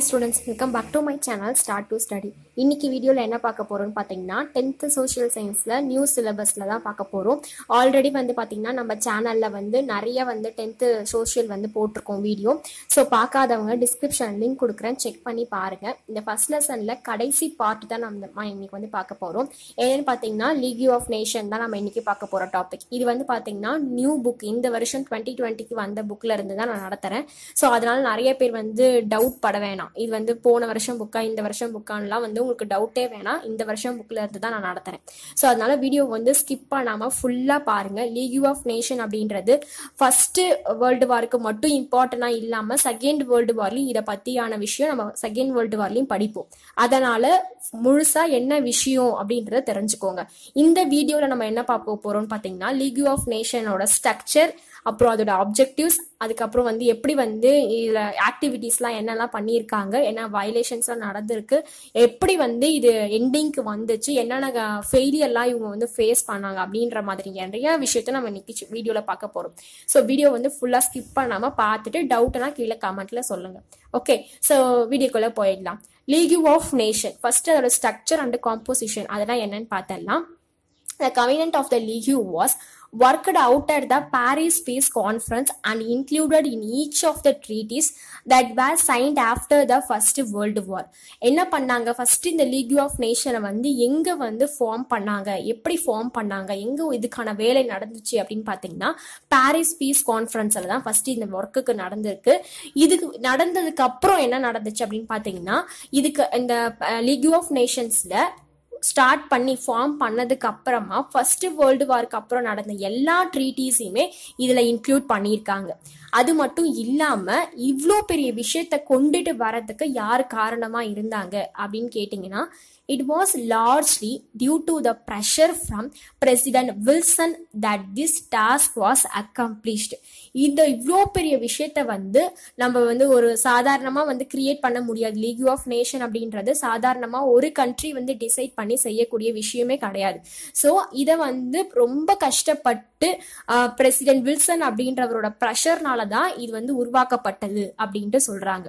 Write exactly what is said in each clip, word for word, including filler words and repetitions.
Hi students, welcome back to my channel Start to Study. இன்னைக்கு வீடியோல என்ன பார்க்க போறோம்னு பாத்தீங்கன்னா tenth social scienceல நியூ சிலபஸ்ல தான் பார்க்க போறோம். ஆல்ரெடி வந்து பாத்தீங்கன்னா நம்ம சேனல்ல வந்து நிறைய வந்து tenth social வந்து போட்டுருக்கோம் வீடியோ. சோ பார்க்காதவங்க டிஸ்கிரிப்ஷன் லிங்க் கொடுக்கிறேன், செக் பண்ணி பாருங்க. இந்த ஃபர்ஸ்ட் லெசன்ல கடைசி பார்ட் தான் நம்ம இன்னைக்கு வந்து பார்க்க போறோம். என்னன்னு பாத்தீங்கன்னா லீக் ஆஃப் நேஷன் தான் நம்ம இன்னைக்கு பார்க்க போற டாபிக். இது வந்து பாத்தீங்கன்னா நியூ புக், இந்த வருஷம் twenty twenty-க்கு வந்த புக்ல இருந்து தான் நான் நடத்துறேன். சோ அதனால நிறைய பேர் வந்து டவுட் பட வேணாம். இது வந்து போன வருஷம் புக்கா இந்த வருஷம் புக்கான்லாம் வந்து உங்களுக்கு டவுட்டே வேணாம். இந்த வருஷம் புக்ல இருந்து தான் நான் நடத்துறேன். சோ அதனால வீடியோ வந்து ஸ்கிப் பண்ணாம ஃபுல்லா பாருங்க. லீக் ஆஃப் நேஷன் அப்படின்றது ஃபர்ஸ்ட் வேர்ல்டு வார்க்கு மட்டும் இம்பார்ட்டன்டா இல்லாம செகண்ட் வேர்ல்டு வார்லயும் இத பத்தியான விஷயம் நம்ம செகண்ட் வேர்ல்டு வார்லயும் படிப்போம். அதனால முழுசா என்ன விஷயம் அப்படின்றத தெரிஞ்சுக்கோங்க. இந்த வீடியோல நம்ம என்ன பார்க்க போறோம்னு பாத்தீங்கன்னா லீக் ஆஃப் நேஷனோட ஸ்ட்ரக்சர், அப்புறம் அதோட ஆப்ஜெக்டிவ்ஸ், அதுக்கப்புறம் வந்து எப்படி வந்து இதுல ஆக்டிவிட்டிஸ்லாம் என்னெல்லாம் பண்ணியிருக்காங்க, என்ன வயலேஷன்ஸ்லாம் நடந்திருக்கு, எப்படி வந்து இது எண்டிங்க்கு வந்துச்சு, என்னென்ன ஃபெயிலியர்லாம் இவங்க வந்து ஃபேஸ் பண்ணாங்க அப்படின்ற மாதிரி நிறைய விஷயத்த நம்ம இன்னைக்கு வீடியோவில் பார்க்க போகிறோம். ஸோ வீடியோ வந்து ஃபுல்லாக ஸ்கிப் பண்ணாமல் பார்த்துட்டு டவுட்னா கீழே கமெண்ட்ல சொல்லுங்கள். ஓகே, ஸோ வீடியோக்குள்ளே போயிடலாம். லீக் ஆஃப் நேஷன் ஃபர்ஸ்ட் அதோட ஸ்ட்ரக்சர் அண்ட் காம்போசிஷன் அதெல்லாம் என்னன்னு பார்த்தலாம். The covenant of the league was worked out at the Paris Peace Conference and included in each of the treaties that were signed after the First World War. என்ன பண்ணாங்க first இந்த league of நேஷனை வந்து எங்க வந்து form பண்ணாங்க, எப்படி form பண்ணாங்க, எங்க இதுக்கான வேலை நடந்துச்சு அப்படின்னு பாத்தீங்கன்னா பாரிஸ் பீஸ் கான்ஃபரன்ஸ்ல தான் ஃபர்ஸ்ட் இந்த ஒர்க்குக்கு நடந்திருக்கு. இதுக்கு நடந்ததுக்கு அப்புறம் என்ன நடந்துச்சு அப்படின்னு பாத்தீங்கன்னா இதுக்கு இந்த லீக் ஆஃப் நேஷன்ஸ்ல ஸ்டார்ட் பண்ணி ஃபார்ம் பண்ணதுக்கு அப்புறமா ஃபர்ஸ்ட் வேர்ல்டு வார்க்கு அப்புறம் நடந்த எல்லா ட்ரீட்டிஸையுமே இதுல இன்க்ளூட் பண்ணியிருக்காங்க. அது மட்டும் இல்லாம இவ்வளோ பெரிய விஷயத்த கொண்டுட்டு வரதுக்கு யார் காரணமா இருந்தாங்க அப்படின்னு கேட்டீங்கன்னா it was largely due to the pressure from President Wilson that this task was accomplished. இந்த இவ்வளோ பெரிய விஷயத்தை வந்து நம்ம வந்து ஒரு சாதாரணமா வந்து கிரியேட் பண்ண முடியாது. லீக் ஆஃப் நேஷன் அப்படின்றது சாதாரணமா ஒரு கண்ட்ரி வந்து டிசைட் பண்ணி செய்யக்கூடிய விஷயமே கிடையாது. ஸோ இதை வந்து ரொம்ப கஷ்டப்பட்டு பிரசிடென்ட் வில்சன் அப்படின்றவரோட ப்ரெஷர்னால தான் இது வந்து உருவாக்கப்பட்டது அப்படின்ட்டு சொல்றாங்க.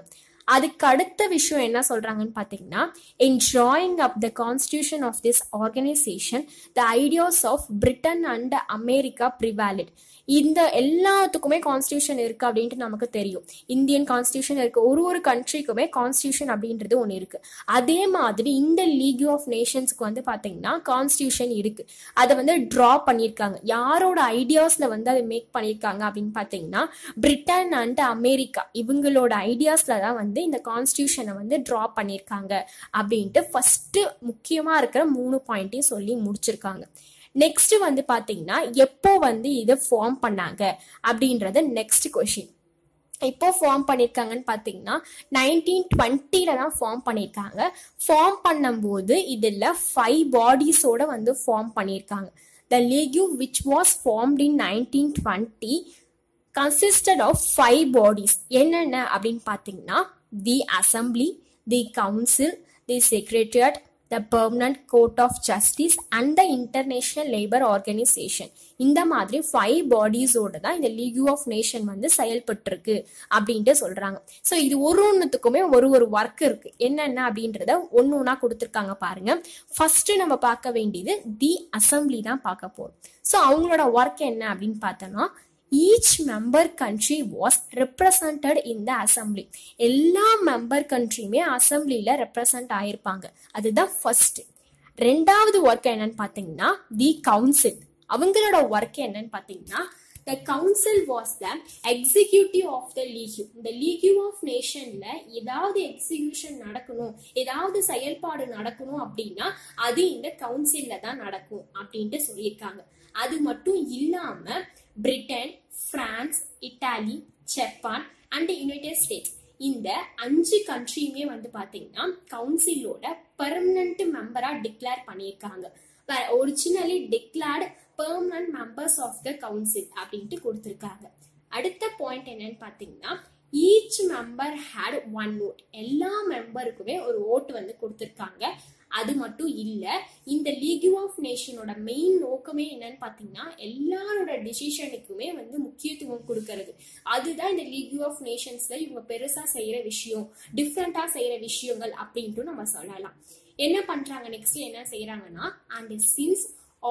அதுக்கு அடுத்த விஷயம் என்ன சொல்றாங்கன்னு பாத்தீங்கன்னா in drawing up the constitution of this organization the ideas of Britain and America prevailed. இந்த எல்லாத்துக்குமே கான்ஸ்டியூஷன் இருக்கு அப்படின்ட்டு நமக்கு தெரியும். இந்தியன் கான்ஸ்டியூஷன் இருக்கு, ஒரு ஒரு கண்ட்ரிக்குமே கான்ஸ்டியூஷன் அப்படின்றது ஒன்று இருக்கு. அதே மாதிரி இந்த லீக் ஆஃப் நேஷன்ஸ்க்கு வந்து பாத்தீங்கன்னா கான்ஸ்டியூஷன் இருக்கு. அதை வந்து டிரா பண்ணியிருக்காங்க. யாரோட ஐடியாஸ்ல வந்து அதை மேக் பண்ணியிருக்காங்க அப்படின்னு பாத்தீங்கன்னா பிரிட்டன் அண்ட் அமெரிக்கா இவங்களோட ஐடியாஸ்ல தான் வந்து இந்த கான்ஸ்டியூஷனை வந்து டிரா பண்ணியிருக்காங்க அப்படின்ட்டு ஃபர்ஸ்ட் முக்கியமா இருக்கிற மூணு பாயிண்ட்டையும் சொல்லி முடிச்சிருக்காங்க. நெக்ஸ்ட் வந்து பாத்தீங்கன்னா எப்போ வந்து இதை ஃபார்ம் பண்ணாங்க அப்படின்றது நெக்ஸ்ட் கொஸ்டின். இப்போ ஃபார்ம் பண்ணியிருக்காங்கன்னு பார்த்தீங்கன்னா நைன்டீன் டுவெண்ட்டில தான் ஃபார்ம் பண்ணியிருக்காங்க. ஃபார்ம் பண்ணும்போது இதில் ஃபைவ் பாடிஸோட வந்து ஃபார்ம் பண்ணியிருக்காங்க. The league which was formed in nineteen twenty consisted of five bodies. என்னென்ன அப்படின்னு பார்த்தீங்கன்னா the assembly, the council, the secretariat, the permanent court of justice and the international labor organization. இந்த மாதிரி five பாடிஸோட தான் இந்த league of nation வந்து செயல்பட்டுருக்கு அப்படின்ட்டு சொல்றாங்க. ஸோ இது ஒரு ஒன்றுத்துக்குமே ஒரு ஒரு ஒர்க் இருக்கு. என்னென்ன அப்படின்றத ஒன்று ஒன்றா கொடுத்துருக்காங்க பாருங்க. ஃபர்ஸ்ட் நம்ம பார்க்க வேண்டியது தி அசம்பிளி தான் பார்க்க போறோம். ஸோ அவங்களோட ஒர்க் என்ன அப்படின்னு பார்த்தோம்னா each member country was represented in the assembly. எல்லா மெம்பர் கண்ட்ரியுமே அசம்பிளில ரெப்ரசன்ட் ஆயிருப்பாங்க. அதுதான் ஃபர்ஸ்ட். ரெண்டாவது ஒர்க் என்னன்னு பாத்தீங்கன்னா தி கவுன்சில். அவங்களோட ஒர்க் என்னன்னு பாத்தீங்கன்னா the council was the executive of the league. the league of nationல ஏதாவது எக்ஸிகியூஷன் நடக்கணும், ஏதாவது செயல்பாடு நடக்கணும் அப்படின்னா அது இந்த கவுன்சில்ல தான் நடக்கும் அப்படின்ட்டு சொல்லியிருக்காங்க. அது மட்டும் இல்லாம Britain, France, Italy, Japan and United States இந்த அஞ்சு கண்ட்ரியுமே வந்து பாத்தீங்கன்னா கவுன்சிலோட பெர்மனன்ட் மெம்பரா டிக்ளேர் பண்ணியிருக்காங்க. Originally declared permanent members of the council அப்படின்ட்டு கொடுத்திருக்காங்க. அடுத்த பாயிண்ட் என்னன்னு பாத்தீங்கன்னா each member had one vote. எல்லா மெம்பருக்குமே ஒரு ஓட்டு வந்து கொடுத்திருக்காங்க. அது மட்டும் இல்ல இந்த லீக் ஆஃப் நேஷனோட மெயின் நோக்கமே என்னன்னு பாத்தீங்கன்னா எல்லாரோட டிசிஷனுக்குமே வந்து முக்கியத்துவம் கொடுக்கிறது. அதுதான் இந்த லீக் ஆஃப் நேஷன்ஸ்ல இவங்க பெருசா செய்யற விஷயம், டிஃப்ரெண்டா செய்யற விஷயங்கள் அப்படின்ட்டு நம்ம சொல்லலாம். என்ன பண்றாங்க நெக்ஸ்ட் என்ன செய்யறாங்கன்னா, and since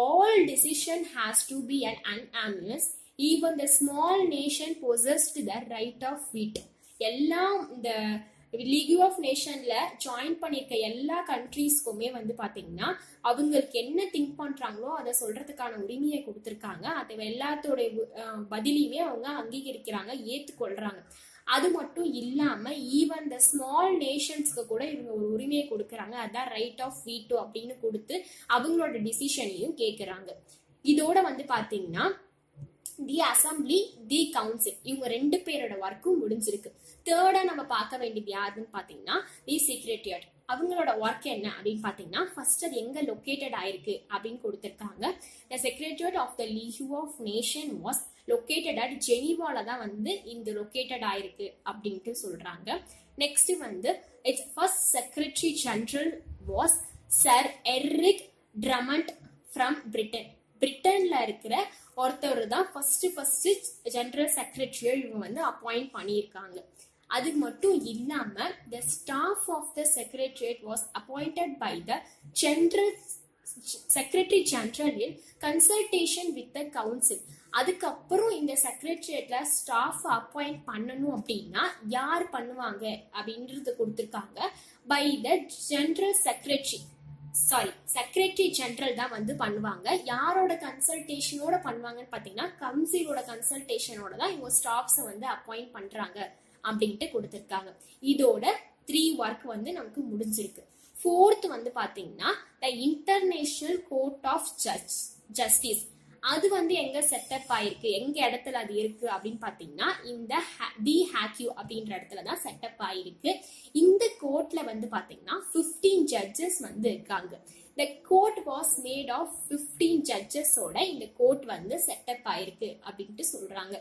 all decision has to be an unanimous, even the small nation possessed the right of veto. எல்லாம் இந்த லீக் ஆஃப் நேஷன்ல ஜாயின் பண்ணிருக்க எல்லா கண்ட்ரீஸ்க்குமே வந்து பாத்தீங்கன்னா அவங்களுக்கு என்ன திங்க் பண்றாங்களோ அதை சொல்றதுக்கான உரிமையை கொடுத்திருக்காங்க. அதை எல்லாத்தோட பதிலையுமே அவங்க அங்கீகரிக்கிறாங்க, ஏத்துக்கொள்றாங்க. அது மட்டும் இல்லாம ஈவன் த ஸ்மால் நேஷன்ஸ்க்கு கூட இவங்க ஒரு உரிமையை கொடுக்கறாங்க, அதான் ரைட் ஆஃப் வீட்டோ அப்படின்னு கொடுத்து அவங்களோட டிசிஷனையும் கேட்கறாங்க. இதோட வந்து பாத்தீங்கன்னா தி அசம்பிளி தி கவுன்சில் இவங்க ரெண்டு பேரோட ஒர்க்கும் முடிஞ்சிருக்கு. தேர்டா நம்ம பார்க்க வேண்டியது யாருன்னு பாத்தீங்கன்னா தி செக்ரட்டரியேட். அவங்களோட ஒர்க் என்ன அப்படின்னு பாத்தீங்கன்னா ஃபர்ஸ்ட் அது எங்க லொக்கேட்டட் ஆயிருக்கு அப்படின்னு கொடுத்திருக்காங்க. The secretariat of the league of nation was located at ஜெனீவால தான் வந்து இந்த லொக்கேட்டட் ஆயிருக்கு அப்படின்ட்டு சொல்றாங்க. நெக்ஸ்ட் வந்து it's first secretary general was sir Eric Drummond from Britain. பிரிட்டன்ல இருக்கிற ஒருத்தர் தான் ஃபர்ஸ்ட் ஃபர்ஸ்ட் ஜெனரல் செக்ரட்டரியை இவங்க வந்து அப்பாயிண்ட் பண்ணியிருக்காங்க. அது மட்டும் இல்லாம the staff of the secretariat was appointed by the general secretary general in consultation with the council. அதுக்கப்புறம் இந்த செக்ரட்டரியேட்ல ஸ்டாஃப் அப்பாயிண்ட் பண்ணணும் அப்படின்னா யார் பண்ணுவாங்க அப்படின்றது கொடுத்திருக்காங்க. By the general secretary sorry secretary general தான் வந்து பண்ணுவாங்க. யாரோட கன்சல்டேஷனோட பண்ணுவாங்கன்னு பாத்தீங்கன்னா கவுன்சிலோட கன்சல்டேஷனோட தான் இவங்க ஸ்டாஃப்ஸை வந்து அப்பாயிண்ட் பண்றாங்க அப்படின்ட்டு கொடுத்திருக்காங்க. இதோட த்ரீ ஒர்க் வந்து நமக்கு முடிஞ்சிருக்கு. ஃபோர்த் வந்து பாத்தீங்கன்னா the international court of justice. அது வந்து எங்க செட்டப் ஆயிருக்கு, எங்க இடத்துல அது இருக்கு அப்படின்னு பாத்தீங்கன்னா இந்த தி ஹேக்யூ அப்படின்ற இடத்துலதான் செட்டப் ஆயிருக்கு. இந்த கோர்ட்ல வந்து பாத்தீங்கன்னா பிப்டீன் ஜட்ஜஸ் வந்து இருக்காங்க. The court was made of fifteen ஜட்ஜஸோட இந்த கோர்ட் வந்து செட்டப் ஆயிருக்கு அப்படின்ட்டு சொல்றாங்க.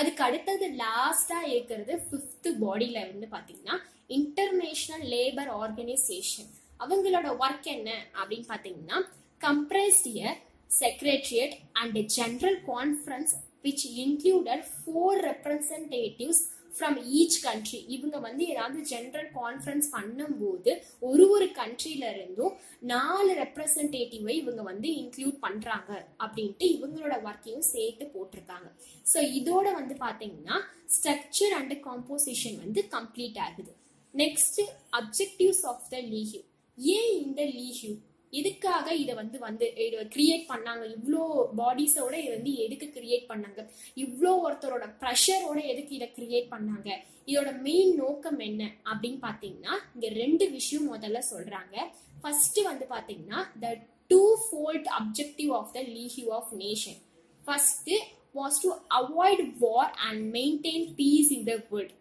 அதுக்கு அடுத்தது லாஸ்டா இருக்கிறது பிப்த் பாடியில வந்து பாத்தீங்கன்னா இன்டர்நேஷனல் லேபர் ஆர்கனைசேஷன். அவங்களோட ஒர்க் என்ன அப்படின்னு பாத்தீங்கன்னா comprised year Secretariat and a general conference which included four representatives from each country. இவங்க வந்து ஏதாவது ஜெனரல் கான்ஃபரன்ஸ் பண்ணும்போது ஒரு ஒரு கண்ட்ரில இருந்தும் நாலு ரெப்ரசன்டேட்டிவை இவங்க வந்து இன்க்ளூட் பண்றாங்க அப்படின்ட்டு இவங்களோட ஒர்க்கையும் சேர்த்து போட்டிருக்காங்க. ஸோ இதோட வந்து பாத்தீங்கன்னா ஸ்ட்ரக்சர் அண்ட் காம்போசிஷன் வந்து கம்ப்ளீட் ஆகுது. Next objectives of the league. ஏன் இந்த லீக் எதுக்காக இதை வந்து வந்து கிரியேட் பண்ணாங்க, இவ்வளோ பாடிஸோட இது வந்து எதுக்கு கிரியேட் பண்ணாங்க, இவ்வளோ ஒருத்தரோட ப்ரெஷரோட எதுக்கு இதை கிரியேட் பண்ணாங்க, இதோட மெயின் நோக்கம் என்ன அப்படின்னு பாத்தீங்கன்னா இங்க ரெண்டு விஷயம் முதல்ல சொல்றாங்க. ஃபர்ஸ்ட் வந்து பாத்தீங்கன்னா the two fold objective of the league of nation. First was to avoid war and maintain peace in the world.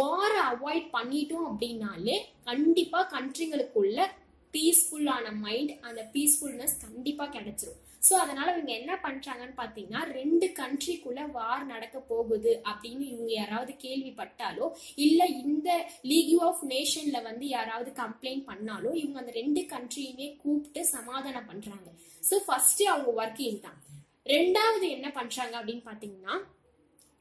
வாரை அவாய்ட் பண்ணிட்டோம் அப்படின்னாலே கண்டிப்பா கண்ட்ரிங்களுக்குள்ள பீஸ்ஃபுல்லான மைண்ட், அந்த பீஸ்ஃபுல்னஸ் கண்டிப்பா கிடைச்சிரும். சோ அதனால இவங்க என்ன பண்றாங்கன்னு பாத்தீங்கன்னா ரெண்டு கண்ட்ரிக்குள்ள வார் நடக்க போகுது அப்படின்னு இவங்க யாராவது கேள்விப்பட்டாலோ இல்ல இந்த லீக் ஆஃப் நேஷன்ல வந்து யாராவது கம்ப்ளைண்ட் பண்ணாலோ இவங்க அந்த ரெண்டு கண்ட்ரியுமே கூப்பிட்டு சமாதானம் பண்றாங்க. சோ ஃபர்ஸ்ட் அவங்க ஒர்க் இதுதான். ரெண்டாவது என்ன பண்றாங்க அப்படின்னு பாத்தீங்கன்னா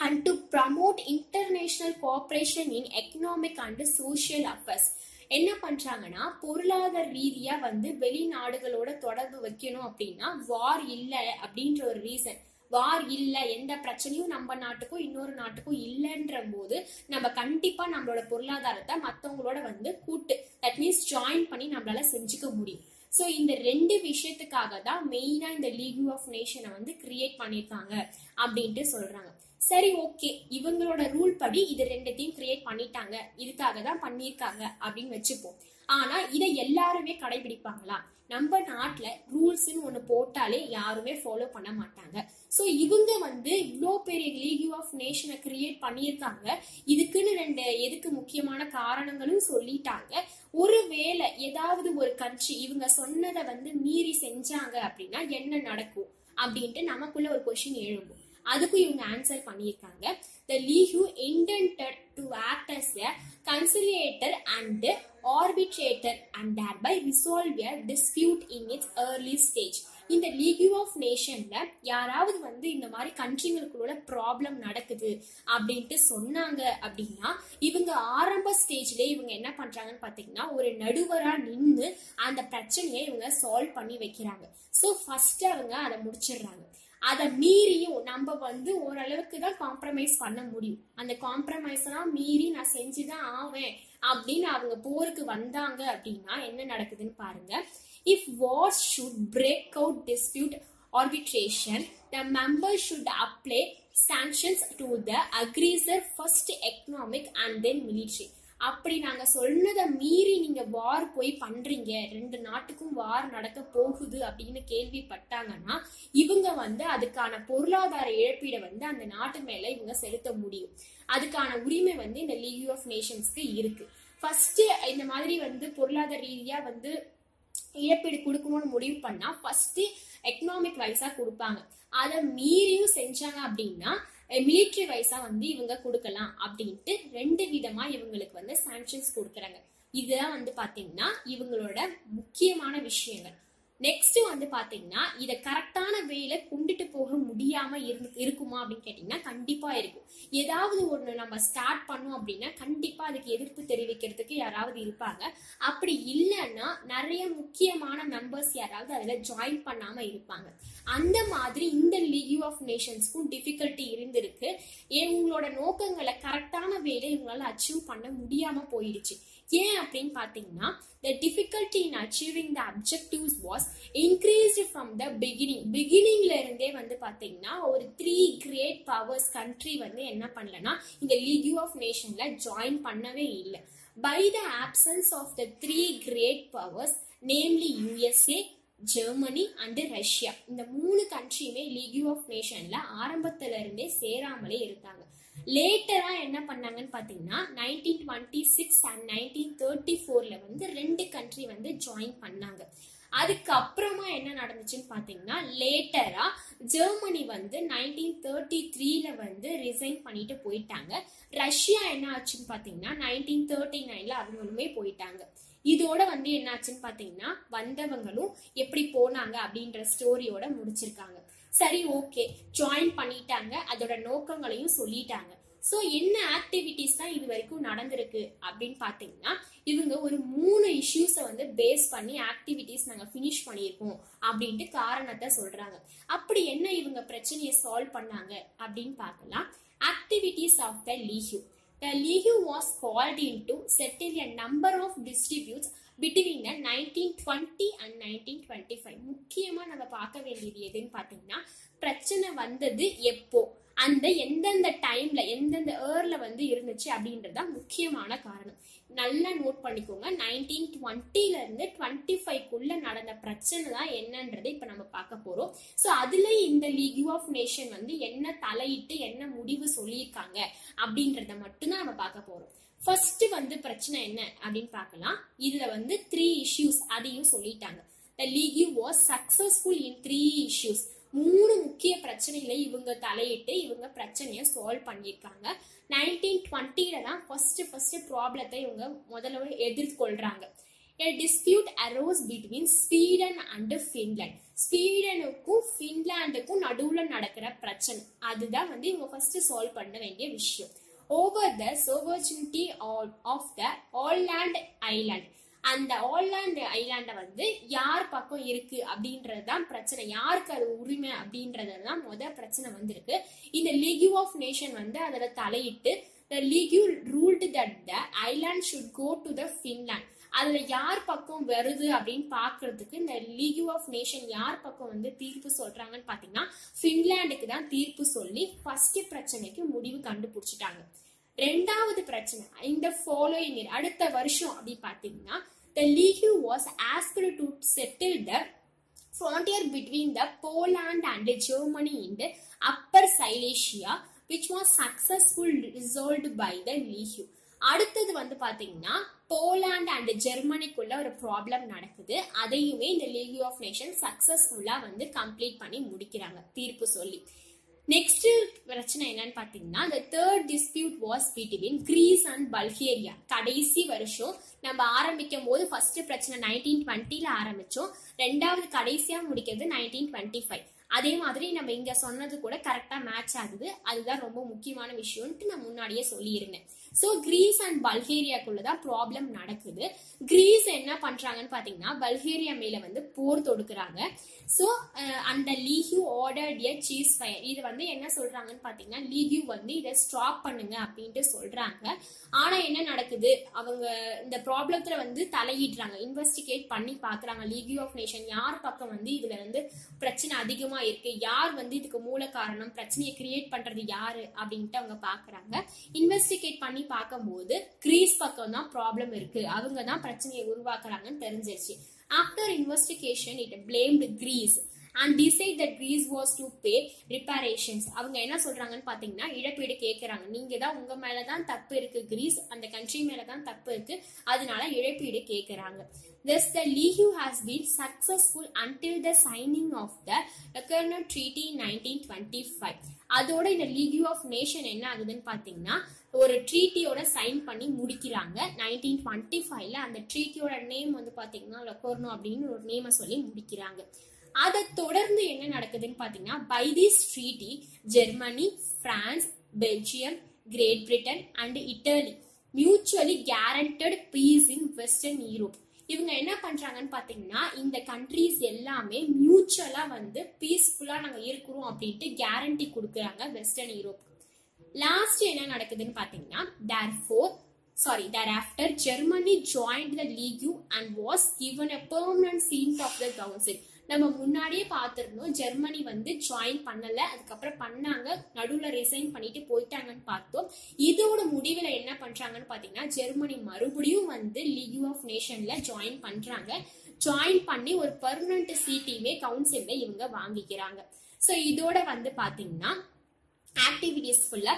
and to promote international cooperation in economic and social affairs. என்ன பண்றாங்கன்னா பொருளாதார ரீதியா வந்து வெளிநாடுகளோட தொடர்பு வைக்கணும் அப்படின்னா வார் இல்ல அப்படின்ற ஒரு ரீசன், வார் இல்ல எந்த பிரச்சனையும் நம்ம நாட்டுக்கும் இன்னொரு நாட்டுக்கும் இல்லைன்ற போது நம்ம கண்டிப்பா நம்மளோட பொருளாதாரத்தை மத்தவங்களோட வந்து கூட்டு தட் மீன்ஸ் ஜாயின் பண்ணி நம்மளால செஞ்சுக்க முடியும். சோ இந்த ரெண்டு விஷயத்துக்காக தான் மெயினா இந்த லீக் ஆஃப் நேஷனை வந்து கிரியேட் பண்ணிருக்காங்க அப்படின்ட்டு சொல்றாங்க. சரி ஓகே இவங்களோட ரூல் படி இது ரெண்டுத்தையும் கிரியேட் பண்ணிட்டாங்க, இதுக்காக தான் பண்ணிருக்காங்க அப்படின்னு வச்சுப்போம். ஆனா இதை எல்லாருமே கடைபிடிப்பாங்களா? நம்ம நாட்டுல ரூல்ஸ்ன்னு ஒண்ணு போட்டாலே யாருமே ஃபாலோ பண்ண மாட்டாங்க. சோ இவங்க வந்து இவ்வளோ பெரிய லீக் ஆஃப் நேஷனை கிரியேட் பண்ணியிருக்காங்க, இதுக்குன்னு ரெண்டு எதுக்கு முக்கியமான காரணங்களும் சொல்லிட்டாங்க. ஒருவேளை ஏதாவது ஒரு கட்சி இவங்க சொன்னதை வந்து மீறி செஞ்சாங்க அப்படின்னா என்ன நடக்கும் அப்படின்ட்டு நமக்குள்ள ஒரு கொஸ்டின் எழும்பும். அதுக்கும் இவங்க ஆன்சர் பண்ணியிருக்காங்க. The League intended to act as a conciliator and arbitrator and thereby resolve a dispute in its early stage. In the League of Nations, யாராவது வந்து இந்த மாதிரி கண்ட்ரிங்களுக்குள்ள ப்ராப்ளம் நடக்குது அப்படின்ட்டு சொன்னாங்க அப்படின்னா இவங்க ஆரம்ப ஸ்டேஜ்ல இவங்க என்ன பண்றாங்கன்னு பாத்தீங்கன்னா ஒரு நடுவரா நின்னு அந்த பிரச்சனையை இவங்க சால்வ் பண்ணி வைக்கிறாங்க. சோ ஃபர்ஸ்ட் அவங்க அதை முடிச்சிடுறாங்க. அதை மீறியும் நம்ம வந்து ஓரளவுக்கு தான் காம்ப்ரமைஸ் பண்ண முடியும். அந்த காம்ப்ரமைஸ் எல்லாம் மீறி நான் செஞ்சுதான் ஆவேன் அப்படின்னு அவங்க போருக்கு வந்தாங்க அப்படின்னா என்ன நடக்குதுன்னு பாருங்க. If wars should break out dispute arbitration, the members should apply sanctions to the aggressor first economic and then military. அப்படி நாங்க சொன்னதை மீறி நீங்க வார் போய் பண்றீங்க, ரெண்டு நாட்டுக்கும் வார் நடக்க போகுது அப்படின்னு கேள்விப்பட்டாங்கன்னா இவங்க வந்து அதுக்கான பொருளாதார இழப்பீடை வந்து அந்த நாட்டு மேல இவங்க செலுத்த முடியும். அதுக்கான உரிமை வந்து இந்த லீக் ஆஃப் நேஷன்ஸ்க்கு இருக்கு. ஃபர்ஸ்ட் இந்த மாதிரி வந்து பொருளாதார ரீதியா வந்து இழப்பீடு கொடுக்கணும்னு முடிவு பண்ணா ஃபர்ஸ்ட் எக்கனாமிக் வைஸா கொடுப்பாங்க. அதை மீறியும் செஞ்சாங்க அப்படின்னா மிலிட்ரி வைஸா வந்து இவங்க கொடுக்கலாம் அப்படின்ட்டு ரெண்டு விதமா இவங்களுக்கு வந்து சாங்ஷன்ஸ் கொடுக்கறாங்க. இதெல்லாம் வந்து பாத்தீங்கன்னா இவங்களோட முக்கியமான விஷயங்கள். நெக்ஸ்ட் வந்து பாத்தீங்கன்னா இதை கரெக்டான வேல கொண்டுட்டு போக முடியாம இருக்குமா அப்படின்னு கேட்டீங்கன்னா கண்டிப்பா இருக்கும். ஏதாவது ஒண்ணு நம்ம ஸ்டார்ட் பண்ணோம் அப்படின்னா கண்டிப்பா அதுக்கு எதிர்ப்பு தெரிவிக்கிறதுக்கு யாராவது இருப்பாங்க. அப்படி இல்லைன்னா நிறைய முக்கியமான மெம்பர்ஸ் யாராவது அதுல ஜாயின் பண்ணாம இருப்பாங்க. அந்த மாதிரி இந்த லீக் ஆஃப் நேஷன்ஸ்க்கும் டிஃபிகல்ட்டி இருந்திருக்கு. இவங்களோட நோக்கங்களை கரெக்டான வேல இவங்களால அச்சீவ் பண்ண முடியாம போயிடுச்சு. ஏன் அப்படின்னு பாத்தீங்கன்னா the difficulty in achieving the objectives was increased from the beginning. பிகினிங்ல இருந்தே வந்து பாத்தீங்கன்னா ஒரு த்ரீ கிரேட் பவர்ஸ் கண்ட்ரி வந்து என்ன பண்ணலன்னா இந்த லீக் ஆஃப் நேஷன்ல ஜாயின் பண்ணவே இல்லை. By the absence of the three great powers, namely U S A, Germany and Russia, இந்த மூணு கண்ட்ரியுமே லீக் ஆஃப் நேஷன்ல ஆரம்பத்துல இருந்தே சேராமலே இருந்தாங்க. லேட்டரா என்ன பண்ணாங்கன்னு பாத்தீங்கன்னா nineteen twenty six and nineteen thirty போர்ல வந்து ரெண்டு கண்ட்ரி வந்து ஜாயின் பண்ணாங்க. அதுக்கப்புறமா என்ன நடந்துச்சுன்னு பாத்தீங்கன்னா லேட்டரா ஜெர்மனி வந்து நைன்டீன் தேர்ட்டி த்ரீல வந்து ரிசைன் பண்ணிட்டு போயிட்டாங்க. ரஷ்யா என்ன ஆச்சுன்னு பாத்தீங்கன்னா நைன்டீன் தேர்ட்டி நைன்ல அவங்களுமே போயிட்டாங்க. இதோட வந்து என்ன ஆச்சுன்னு பாத்தீங்கன்னா வந்தவங்களும் எப்படி போனாங்க அப்படின்ற ஸ்டோரியோட முடிச்சிருக்காங்க. சரி, ஓகே, ஜாயின் பண்ணிட்டாங்க, அதோட நோக்கங்களையும் சொல்லிட்டாங்க. சோ என்ன ஆக்டிவிட்டிஸ் தான் இது வரைக்கும் நடந்திருக்கு அப்படின்னு பாத்தீங்கன்னா இவங்க ஒரு மூணு இஷ்யூஸ வந்து பேஸ் பண்ணி ஆக்டிவிட்டிஸ் நாங்க பினிஷ் பண்ணியிருக்கோம் அப்படின்ட்டு காரணத்தை சொல்றாங்க. அப்படி என்ன இவங்க பிரச்சனையை சால்வ் பண்ணாங்க அப்படின்னு பார்க்கலாம். Activities of the league. The League was called in to settle a number of disputes between the nineteen twenty and nineteen twenty-five. முக்கியமா நம்ம பார்க்க வேண்டியது எதுன்னு பாத்தீங்கன்னா பிரச்சனை வந்தது எப்போ, அந்த எந்தெந்த டைம்ல எந்தெந்த ஏர்ல வந்து இருந்துச்சு அப்படின்றதா முக்கியமான காரணம். நல்லா நோட் பண்ணிக்கோங்க. நைன்டீன் டுவெண்ட்டில இருந்து டுவெண்ட்டி ஃபைவ்க்குள்ள நடந்த பிரச்சனை தான் என்னன்றதை இப்ப நம்ம பார்க்க போறோம். சோ அதுல இந்த லீக் ஆஃப் நேஷன் வந்து என்ன தலையிட்டு என்ன முடிவு சொல்லியிருக்காங்க அப்படின்றத மட்டும்தான் நம்ம பார்க்க போறோம். ஃபர்ஸ்ட் வந்து பிரச்சனை என்ன அப்படின்னு பார்க்கலாம். இதுல வந்து த்ரீ இஷ்யூஸ் அதையும் சொல்லிட்டாங்க. The League was successful in three issues. மூணு முக்கிய பிரச்சனைகளை இவங்க தலையிட்டு இவங்க பிரச்சனையை சால்வ் பண்ணியிருக்காங்க. நைன்டீன் டுவெண்ட்டில தான் ஃபர்ஸ்ட் ஃபர்ஸ்ட் ப்ராப்ளத்தை இவங்க முதல்ல எதிர்கொள்றாங்க. A dispute arose between Sweden and Finland. ஸ்வீடனுக்கும் ஃபின்லாண்டுக்கும் நடுவுல நடக்கிற பிரச்சனை அதுதான் வந்து இவங்க ஃபர்ஸ்ட் சால்வ் பண்ண வேண்டிய விஷயம். Over the sovereignty of the Åland Island. அந்த ஆல்ண்ட் ஐலாண்ட வந்து யார் பக்கம் இருக்கு அப்படின்றதுதான் பிரச்சனை. யாருக்கு அது உரிமை அப்படின்றதுதான் முதல் பிரச்சனை வந்திருக்கு. இந்த லீக் ஆஃப் நேஷன் வந்து அதுல தலையிட்டு the league ruled that the island should go to the Finland. அதுல யார் பக்கம் வருது அப்படின்னு பாக்குறதுக்கு இந்த லீக் ஆஃப் நேஷன் யார் பக்கம் வந்து தீர்ப்பு சொல்றாங்கன்னு பாத்தீங்கன்னா பின்லாண்டுக்கு தான் தீர்ப்பு சொல்லி ஃபர்ஸ்ட் பிரச்சனைக்கு முடிவு கண்டுபிடிச்சிட்டாங்க. ரெண்டாவது பிரச்சனை இந்த ஃபாலோயிங் இயர் அடுத்த வருஷம் அப்படி பாத்தீங்கன்னா the league was asked to settle the frontier between the Poland and Germany in the Upper Silesia, which was successfully resolved by the league. அடுத்தது வந்து பாத்தீங்கன்னா போலாண்ட் அண்ட் ஜெர்மனிக்குள்ள ஒரு ப்ராப்ளம் நடக்குது. அதையுமே இந்த லீக் ஆஃப் நேஷன் சக்சஸ்ஃபுல்லா வந்து கம்ப்ளீட் பண்ணி முடிக்கிறாங்க தீர்ப்பு சொல்லி. Next பிரச்சனை என்னன்னு பாத்தீங்கன்னா the third dispute was between Greece and Bulgaria. கடைசி வருஷம் நம்ம ஆரம்பிக்கும் போது first பிரச்சனை nineteen twenty ல ஆரம்பிச்சோம். ரெண்டாவது கடைசியா முடிக்கிறது nineteen twenty-five. அதே மாதிரி நம்ம இங்க சொன்னது கூட கரெக்ட்டா மேட்ச் ஆகுது. அதுதான் ரொம்ப முக்கியமான விஷயம்னு நான் முன்னாடியே சொல்லியிருந்தேன். சோ கிரீஸ் அண்ட் பல்கேரியாக்குள்ள தான் ப்ராப்ளம் நடக்குது. கிரீஸ் என்ன பண்றாங்கன்னு பாத்தீங்கன்னா பல்கேரியா மேல வந்து போர் தொடுக்குறாங்க. சோ அந்த league ordered a cease fire. இது வந்து என்ன சொல்றாங்கன்னு பாத்தீங்கன்னா லீகியூ வந்து இத ஸ்டாப் பண்ணுங்க அப்படினு சொல்றாங்க. ஆனா என்ன நடக்குது, அவங்க இந்த ப்ராப்ளத்துல வந்து தலையிடுறாங்க, இன்வெஸ்டிகேட் பண்ணி பாக்குறாங்க. லீகியூ ஆஃப் நேஷன் யார் பக்கம் வந்து இதுல வந்து பிரச்சனை அதிகமா இருக்கு, யார் வந்து இதுக்கு மூல காரணம், பிரச்சனையை கிரியேட் பண்றது யாரு அப்படின்ட்டு அவங்க பாக்குறாங்க. இன்வெஸ்டிகேட் பண்ணி பார்க்கும்போது கிரீஸ் பக்கம் தான் ப்ராப்ளம் இருக்கு, அவங்க தான் பிரச்சனையை உருவாக்குறாங்கன்னு தெரிஞ்சிருச்சு. After investigation it blamed Greece and decide that Greece was to pay reparations. அவங்க என்ன சொல்றாங்கன்னு பாத்தீங்கன்னா இழப்பீடு கேக்குறாங்க. நீங்க தான், உங்க மேல தான் தப்பு இருக்கு கிரீஸ், அந்த கண்ட்ரி மேல தான் தப்பு இருக்கு, அதனால இழப்பீடு கேக்குறாங்க. Thus the Lehigh has been successful until the signing of the Locarno Treaty nineteen twenty-five. அதோட இந்த லீகியூ ஆஃப் நேஷன் என்ன ஆகுதுன்னு பாத்தீங்கன்னா ஒரு ட்ரீட்டியோட சைன் பண்ணி முடிக்கிறாங்க நைன்டீன் டுவெண்ட்டி ஃபைவ்ல. அந்த ட்ரீட்டியோட நேம் வந்து பாத்தீங்கன்னா லொக்கோர்னோ அப்படின்னு ஒரு நேம சொல்லி முடிக்கிறாங்க. அதை தொடர்ந்து என்ன நடக்குதுன்னு பாத்தீங்கன்னா by this treaty Germany, France, Belgium, Great Britain and Italy mutually guaranteed peace in western Europe. இவங்க என்ன பண்றாங்கன்னு பாத்தீங்கன்னா இந்த கண்ட்ரிஸ் எல்லாமே மியூச்சுவலா வந்து பீஸ்ஃபுல்லா நாங்க இருக்கிறோம் அப்படின்ட்டு கேரண்டி கொடுக்குறாங்க வெஸ்டர்ன் யூரோப். லாஸ்ட் என்ன நடக்குதுன்னு பாத்தீங்கன்னா therefore sorry thereafter Germany joined the League and was given a permanent seat of the council. நம்ம முன்னாடியே பாத்துருந்தோம் ஜெர்மனி வந்து ஜாயின் பண்ணல, அதுக்கப்புறம் பண்ணாங்க, நடுவுல ரிசைன் பண்ணிட்டு போயிட்டாங்கன்னு பார்த்தோம். இதோட முடிவுல என்ன பண்றாங்கன்னு பாத்தீங்கன்னா ஜெர்மனி மறுபடியும் வந்து லீக் ஆஃப் நேஷன்ல ஜாயின் பண்றாங்க. ஜாயின் பண்ணி ஒரு பெர்மனன்ட் சீட்டையுமே கவுன்சில்ல இவங்க வாங்கிக்கிறாங்க. சோ இதோட வந்து பாத்தீங்கன்னா ஆக்டிவிட்டிஸ் ஃபுல்லா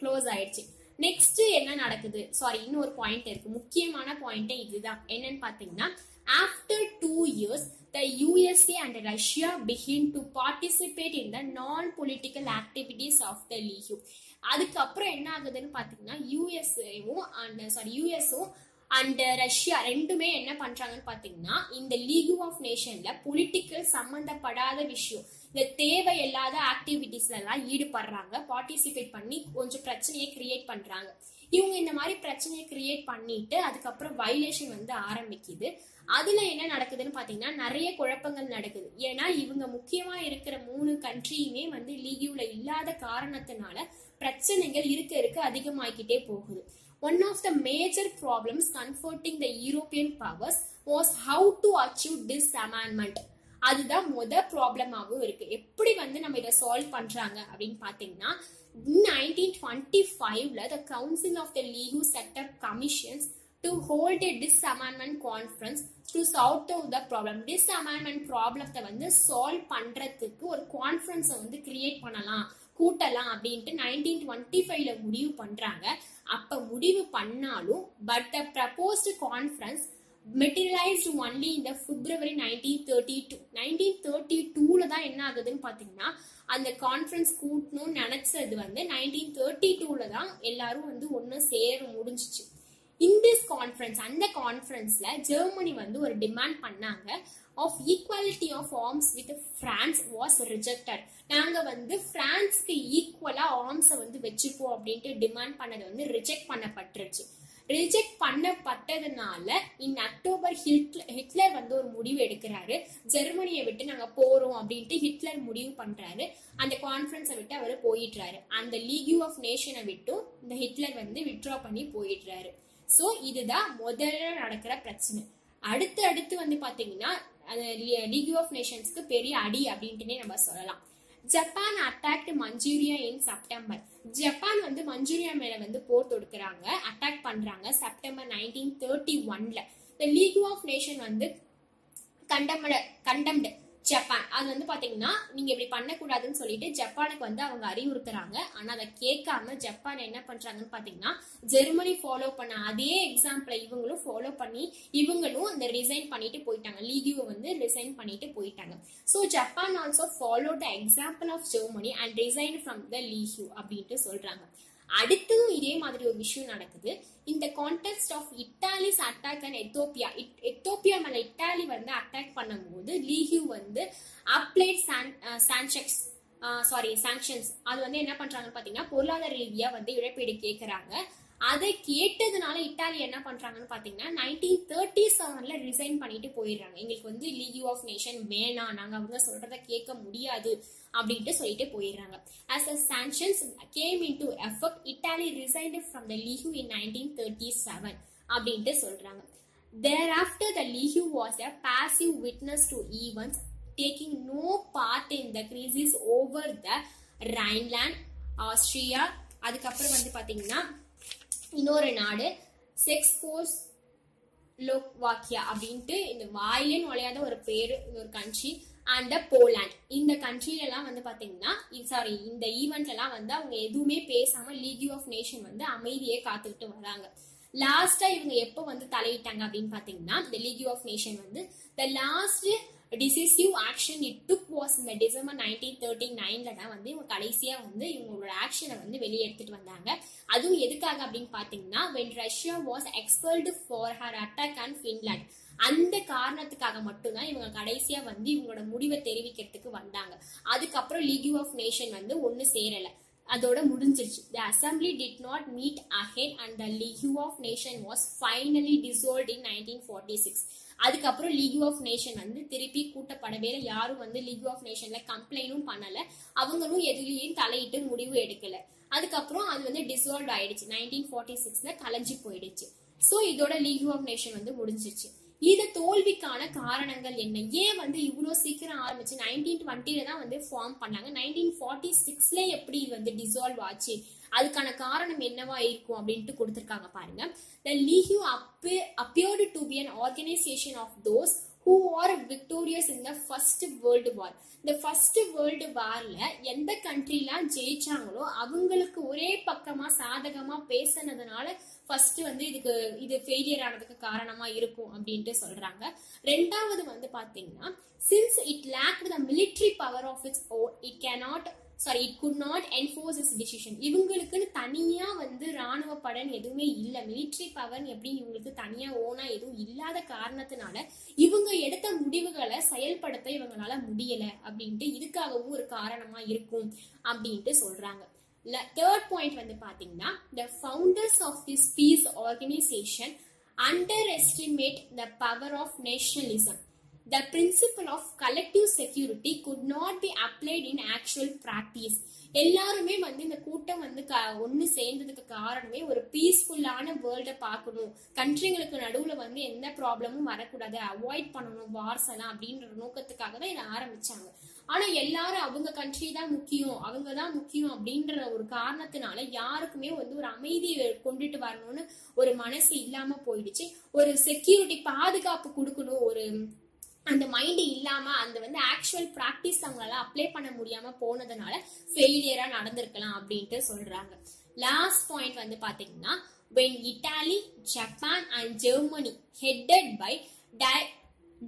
க்ளோஸ் ஆயிடுச்சு. நெக்ஸ்ட் என்ன நடக்குது, சாரி இன்னொரு பாயிண்ட் இருக்கு, முக்கியமான பாயிண்ட் இதுதான். என்னன்னு பாத்தீங்கன்னா after two years the U S A and Russia began to participate in the non political activities of the League. அதுக்கப்புறம் என்ன ஆகுதுன்னு பாத்தீங்கன்னா யுஎஸ்ஏவும் அண்ட் சாரி யுஎஸ்ஓ அண்ட் ரஷ்யா ரெண்டுமே என்ன பண்றாங்கன்னு பாத்தீங்கன்னா இந்த லீக் ஆஃப் நேஷன்ல பொலிட்டிக்கல் சம்பந்தப்படாத விஷயம், இந்த தேவையில்லாத ஆக்டிவிட்டிஸ்ல எல்லாம் ஈடுபடுறாங்க, பார்ட்டிசிபேட் பண்ணி கொஞ்சம் பிரச்சனையை கிரியேட் பண்றாங்க. இவங்க இந்த மாதிரி பிரச்சனையை கிரியேட் பண்ணிட்டு அதுக்கப்புறம் வயலேஷன் வந்து ஆரம்பிக்குது. அதுல என்ன நடக்குதுன்னு பாத்தீங்கன்னா நிறைய குழப்பங்கள் நடக்குது. ஏன்னா இவங்க முக்கியமா இருக்கிற மூணு கண்ட்ரியுமே வந்து லீக்யூல இல்லாத காரணத்தினால பிரச்சனைகள் இருக்க இருக்க அதிகமாகிட்டே போகுது. One of the major problems confronting the European powers was how to achieve disarmament. அதுதான் முதல் ப்ராப்ளமாகவும் இருக்கு. எப்படி வந்து நம்ம இதை சால்வ் பண்றாங்க அப்படின்னு பாத்தீங்கன்னா நைன்டீன் டுவெண்ட்டி ஃபைவ்ல the council of the league set up commissions to hold a disarmament conference to solve the problem. Disarmament problem வந்து சால்வ் பண்றதுக்கு ஒரு கான்ஃபரன்ஸ் வந்து கிரியேட் பண்ணலாம், கூட்டலாம் அப்படின்ட்டு நைன்டீன் டுவெண்ட்டி ஃபைவ்ல முடிவு பண்றாங்க. அப்ப முடிவு பண்ணாலும் but the proposed conference materialized only in the February nineteen thirty-two. nineteen thirty-two தான் என்ன ஆகுதுன்னு பாத்தீங்கன்னா அந்த கான்ஃபரன்ஸ் கூட்டணும் நினைச்சது வந்து நைன்டீன் தேர்ட்டி டூல தான் எல்லாரும் வந்து ஒன்னு சேர முடிஞ்சிச்சு. In this conference, அந்த கான்ஃபரன்ஸ்ல ஜெர்மனி வந்து ஒரு டிமாண்ட் பண்ணாங்க of equality of arms with France was rejected. நாங்க வந்து பிரான்ஸ்க்கு ஈக்குவலா ஆர்ம்ஸை வந்து வச்சுப்போம் அப்படின்ட்டு டிமாண்ட் பண்ணது வந்து ரிஜெக்ட் பண்ணப்பட்டுருச்சு. ரிஜெக்ட் பண்ணப்பட்டதுனால இன் அக்டோபர் ஹிட்லர் வந்து ஒரு முடிவு எடுக்கிறாரு, ஜெர்மனியை விட்டு நாங்க போறோம் அப்படின்ட்டு ஹிட்லர் முடிவு பண்றாரு. அந்த கான்ஃபரன்ஸை விட்டு அவரு போயிடுறாரு, அந்த லீக் ஆஃப் நேஷனை விட்டு இந்த ஹிட்லர் வந்து வித்ட்ரா பண்ணி போயிடுறாரு. சோ இதுதான் முதல்ல நடக்கிற பிரச்சனை. அடுத்து அடுத்து வந்து பாத்தீங்கன்னா லீக் ஆஃப் நேஷன்ஸ்க்கு பெரிய அடி அப்படின்ட்டுனே நம்ம சொல்லலாம். Japan attacked Manchuria in September. Japan வந்து மஞ்சூரியா மேல வந்து போர் தொடுக்கிறாங்க, அட்டாக் பண்றாங்க செப்டம்பர் நைன்டீன் தேர்ட்டி ஒன்ல. லீக் ஆஃப் நேஷன் வந்து கண்டம்டு ஜப்பான் அது வந்து பாத்தீங்கன்னா நீங்க இப்படி பண்ண கூடாதுன்னு சொல்லிட்டு ஜப்பானுக்கு வந்து அவங்க அறிவுறுத்துறாங்க. ஆனா அதை கேட்காம ஜப்பான் என்ன பண்றாங்கன்னு பாத்தீங்கன்னா ஜெர்மனி ஃபாலோ பண்ண அதே எக்ஸாம்பிளை இவங்களும் ஃபாலோ பண்ணி இவங்களும் இந்த ரிசைன் பண்ணிட்டு போயிட்டாங்க, லீகியூ வந்து ரிசைன் பண்ணிட்டு போயிட்டாங்க. So Japan also follow the example of Germany and resign from the league அப்படின்ட்டு சொல்றாங்க. அடுத்ததும் இதே மாதிரி ஒரு விஷயம் நடக்குது. இந்த context of Italy's attack and Ethiopia Ethiopia மேல இத்தாலி வந்து அட்டாக் பண்ணும் போது லீஹியூ வந்து அப்ளைட் சான்ஷன்ஸ் சாரி சாங்ஷன்ஸ் அது வந்து என்ன பண்றாங்கன்னு பாத்தீங்கன்னா பொருளாதார ரீதியா வந்து இழப்பீடு கேட்கறாங்க. அதை கேட்டதுனால இத்தாலி என்ன பண்றாங்கன்னு பாத்தீங்கன்னா நைன்டீன் தேர்ட்டி செவன்ல ரிசைன் பண்ணிட்டு போயிடுறாங்க. எங்களுக்கு வந்து லீகியூ ஆஃப் நேஷன் வேணாம், நாங்க அவங்க சொல்றத கேட்க முடியாது அப்படின்ட்டு சொல்லிட்டு போயிடுறாங்க. As the sanctions came into effect, Italy resigned from the League in nineteen thirty-seven அப்படின்ட்டு சொல்றாங்க. Thereafter, the League was a passive witness to events, taking no part in the crisis over the Rhineland, Austria. அதுக்கப்புறம் வந்து பாத்தீங்கன்னா இன்னொரு நாடு செக்ஸ்போஸ் லோக்வாக்கியா அப்படின்ட்டு இந்த வாயிலே நுழையாத ஒரு பேரு ஒரு கண்ட்ரி அண்ட் போலாண்ட். இந்த கண்ட்ரில எல்லாம் வந்து பாத்தீங்கன்னா சாரி இந்த ஈவெண்ட்ல எல்லாம் வந்து அவங்க எதுவுமே பேசாம லீகியூ ஆஃப் நேஷன் வந்து அமைதியே காத்துக்கிட்டு வராங்க. லாஸ்டா இவங்க எப்போ வந்து தலையிட்டாங்க அப்படின்னு பாத்தீங்கன்னா இந்த லீகியூ ஆஃப் நேஷன் வந்து the last decisive action it took was இந்த டிசம்பர் நைன்டீன் தேர்ட்டி நைன்ல தான் வந்து இவங்க கடைசியா வந்து இவங்களோட ஆக்ஷனை வந்து வெளியே எடுத்துட்டு வந்தாங்க. அதுவும் எதுக்காக அப்படின்னு பாத்தீங்கன்னா when Russia was expelled for her attack on Finland அந்த காரணத்துக்காக மட்டும்தான் இவங்க கடைசியா வந்து இவங்களோட முடிவை தெரிவிக்கிறதுக்கு வந்தாங்க. அதுக்கப்புறம் லீகியூ ஆஃப் நேஷன் வந்து ஒண்ணு சேரல, அதோட முடிஞ்சிருச்சு. The assembly did not meet again and the League of Nation was finally dissolved in nineteen forty-six. அதுக்கப்புறம் லீக் ஆஃப் நேஷன் வந்து திருப்பி கூட்டப்படவே யாரும் வந்து லீக் ஆஃப் நேஷன்ல கம்ப்ளைண்டும் பண்ணல, அவங்களும் எதுலையும் தலையிட்டு முடிவு எடுக்கல. அதுக்கப்புறம் அது வந்து டிசால்வ் ஆயிடுச்சு நைன்டீன் ஃபார்ட்டி சிக்ஸ்ல கலைஞ்சு போயிடுச்சு. சோ இதோட லீக் ஆஃப் நேஷன் வந்து முடிஞ்சிருச்சு. இது தோல்விக்கான காரணங்கள் என்ன, ஏன் வந்து இவ்வளவு சீக்கிரம் ஆரம்பிச்சு நைன்டீன் டுவெண்ட்டில தான் வந்து ஃபார்ம் பண்ணாங்க, நைன்டீன் ஃபார்ட்டி சிக்ஸ்ல எப்படி இது வந்து டிசால்வ் ஆச்சு, அதுக்கான காரணம் என்னவா இருக்கும் அப்படின்ட்டு கொடுத்திருக்காங்க பாருங்க. The League appeared to be an organization of those who are victorious in the first world war. The first world warல எந்த கண்ட்ரிலாம் ஜெயிச்சாங்களோ அவங்களுக்கு ஒரே பக்கமா சாதகமா பேசினதுனால ஃபர்ஸ்ட் வந்து இதுக்கு இது ஃபெயிலியர் ஆனதுக்கு காரணமா இருக்கும் அப்படின்ட்டு சொல்றாங்க. ரெண்டாவது வந்து பாத்தீங்கன்னா since it lacked the military power of its own, it cannot sorry it could not enforce its decision. இவங்களுக்கு தனியா வந்து ராணுவ படன் எதுவுமே இல்ல, மிலிட்ரி பவர் எப்படி இவங்களுக்கு தனியா ஓனா எதுவும் இல்லாத காரணத்தினால இவங்க எடுத்த முடிவுகளை செயல்படுத்த இவங்களால முடியல அப்படின்ட்டு இதுக்காகவும் ஒரு காரணமா இருக்கும் அப்படின்ட்டு சொல்றாங்க. தேர்ட் பாயிண்ட் வந்து பாத்தீங்கன்னா the founders of this peace organization underestimate the power of nationalism. The principle of collective security could not be applied in actual practice. எல்லாருமே வந்து இந்த கூட்டம் வந்து ஒன்னு சேர்ந்ததுக்கு காரணமே ஒரு பீஸ்ஃபுல்லான வேர்ல்ட பாக்கணும், கண்ட்ரிங்களுக்கு நடுவுல வந்து எந்த ப்ராப்ளமும் வரக்கூடாது, அவாய்ட் பண்ணணும் வார்ஸ் எல்லாம் அப்படின்ற நோக்கத்துக்காக தான் இதை ஆரம்பிச்சாங்க. ஆனா எல்லாரும் அவங்க கண்ட்ரி தான் முக்கியம், அவங்கதான் முக்கியம் அப்படின்ற ஒரு காரணத்தினால யாருக்குமே வந்து ஒரு அமைதியை கொண்டுட்டு வரணும்னு ஒரு மனசு இல்லாம போயிடுச்சு. ஒரு செக்யூரிட்டி பாதுகாப்பு கொடுக்கணும் ஒரு அந்த மைண்ட் இல்லாம அந்த வந்து ஆக்சுவல் பிராக்டிஸ் அவங்களால அப்ளை பண்ண முடியாம போனதுனால ஃபெயிலியரா நடந்திருக்கலாம் அப்படின்ட்டு சொல்றாங்க. லாஸ்ட் பாயிண்ட் வந்து பாத்தீங்கன்னா when Italy, Japan and Germany headed by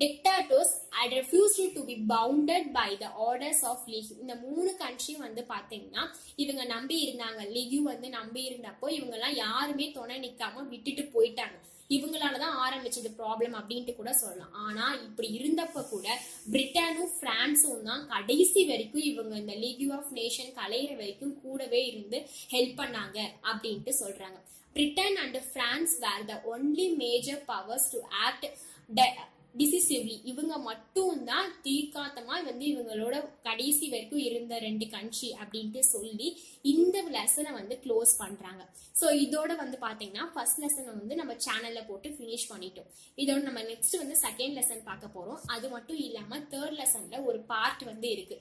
dictators had refused to be bounded by the orders of league. இந்த மூணு கண்ட்ரி வந்து பாத்தீங்கன்னா இவங்க நம்பி இருந்தாங்க, லீக் வந்து நம்பி இருந்தப்போ இவங்க எல்லாம் யாருமே துணை நிக்காம விட்டுட்டு போயிட்டாங்க, இவங்களாலதான் ஆரம்பிச்சது ப்ராப்ளம் அப்படின்ட்டு கூட சொல்லலாம். ஆனா இப்படி இருந்தப்ப கூட பிரிட்டனும் பிரான்ஸும் தான் கடைசி வரைக்கும் இவங்க இந்த லீகியூ ஆஃப் நேஷன் கலையிற வரைக்கும் கூடவே இருந்து ஹெல்ப் பண்ணாங்க அப்படின்ட்டு சொல்றாங்க. Britain and France were the only major powers to act decisively. இவங்க மட்டும் தான் தீக்காத்தமா வந்து இவங்களோட கடைசி வரைக்கும் இருந்த ரெண்டு கண்ட்ரி அப்படின்ட்டு சொல்லி இந்த லெசனை வந்து க்ளோஸ் பண்றாங்க. ஸோ இதோட வந்து பாத்தீங்கன்னா ஃபர்ஸ்ட் லெசனை வந்து நம்ம சேனல்ல போட்டு ஃபினிஷ் பண்ணிட்டோம். இதோட நம்ம நெக்ஸ்ட் வந்து செகண்ட் லெசன் பார்க்க போறோம். அது மட்டும் இல்லாம தேர்ட் லெசன்ல ஒரு பார்ட் வந்து இருக்கு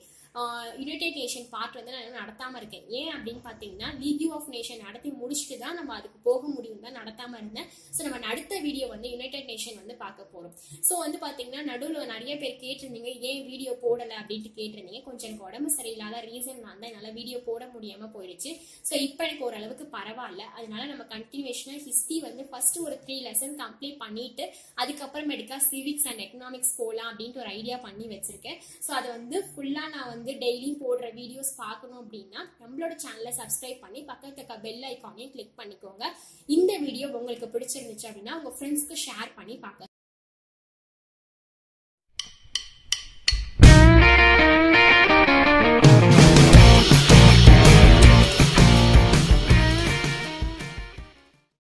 இரிட்டேஷன் பார்ட் வந்து நான் நடத்தாம இருக்கேன். ஏன் அப்படினு பாத்தீங்கன்னா லீக் ஆஃப் நேஷன் நடத்தி முடிச்சிட்டு தான் நம்ம அதுக்கு போக முடியும் தான் நடத்தாம இருந்தேன். சோ நம்ம அடுத்த வீடியோ வந்து யுனைடெட் நேஷன் வந்து பார்க்க போறோம். சோ வந்து பாத்தீங்கன்னா நடுவுல நிறைய பேர் கேட்டிருந்தீங்க ஏன் வீடியோ போடல அப்படினு கேட்டிருந்தீங்க. கொஞ்சம் எனக்கு உடம்பு சரியில்லாத ரீசன் நான் தான் என்னால வீடியோ போட முடியாம போயிடுச்சு. சோ இப்போ எனக்கு ஓரளவுக்கு பரவாயில்ல. அதனால நம்ம கண்டினியூஷனா ஹிஸ்டரி வந்து ஃபர்ஸ்ட் ஒரு த்ரீ லெசன் கம்ப்ளீட் பண்ணிட்டு அதுக்கப்புறமேட்டுக்கா சிவிக்ஸ் அண்ட் எக்கனாமிக்ஸ் போகலாம் அப்படின்ட்டு ஒரு ஐடியா பண்ணி வச்சிருக்கேன். ஸோ அதை வந்து ஃபுல்லாக நான் வந்து டெய்லியும் போடுற வீடியோஸ் பார்க்கணும் அப்படின்னா நம்மளோட சேனலை சப்ஸ்கிரைப் பண்ணி பக்கத்துக்கு பெல் ஐக்கானையும் கிளிக் பண்ணிக்கோங்க. இந்த வீடியோ உங்களுக்கு பிடிச்சிருந்துச்சு அப்படின்னா உங்க ஃப்ரெண்ட்ஸ்க்கு ஷேர் பண்ணி பார்க்க